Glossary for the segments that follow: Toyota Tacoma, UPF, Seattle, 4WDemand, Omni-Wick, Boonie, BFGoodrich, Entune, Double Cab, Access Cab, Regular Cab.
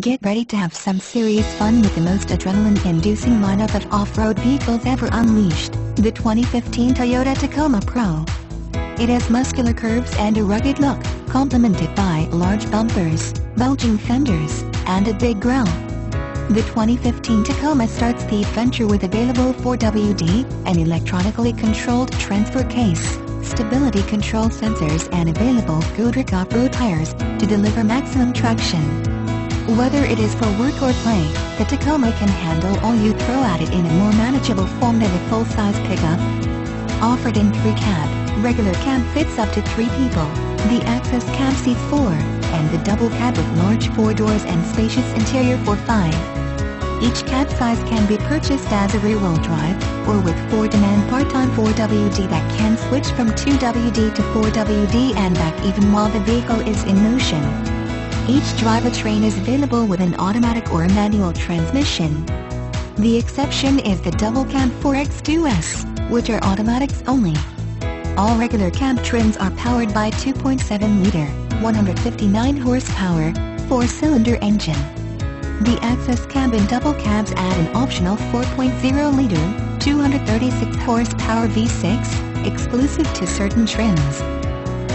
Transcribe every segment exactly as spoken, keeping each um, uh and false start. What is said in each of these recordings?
Get ready to have some serious fun with the most adrenaline-inducing lineup of off-road vehicles ever unleashed, the twenty fifteen Toyota Tacoma Pro. It has muscular curves and a rugged look, complemented by large bumpers, bulging fenders, and a big grille. The twenty fifteen Tacoma starts the adventure with available four W D, an electronically controlled transfer case, stability control sensors and available BFGoodrich off-road tires, to deliver maximum traction. Whether it is for work or play, the Tacoma can handle all you throw at it in a more manageable form than a full-size pickup. Offered in three cab, regular cab fits up to three people, the access cab seats four, and the double cab with large four doors and spacious interior for five. Each cab size can be purchased as a rear-wheel drive, or with four-demand part-time four W D that can switch from two W D to four W D and back even while the vehicle is in motion. Each drivetrain is available with an automatic or a manual transmission. The exception is the double cab four X two S, which are automatics only. All regular cab trims are powered by two point seven liter, one hundred fifty-nine horsepower, four-cylinder engine. The access cab and double cabs add an optional four point zero liter, two hundred thirty-six horsepower V six, exclusive to certain trims.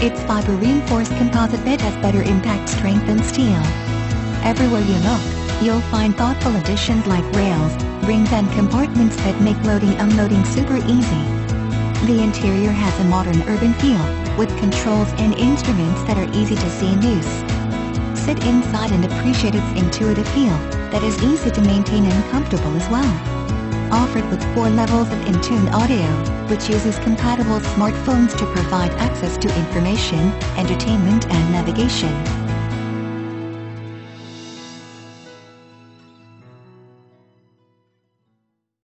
Its fiber-reinforced composite bed has better impact strength than steel. Everywhere you look, you'll find thoughtful additions like rails, rings and compartments that make loading-unloading super easy. The interior has a modern urban feel, with controls and instruments that are easy to see and use. Sit inside and appreciate its intuitive feel, that is easy to maintain and comfortable as well. Offered with four levels of Entune audio, which uses compatible smartphones to provide access to information, entertainment and navigation.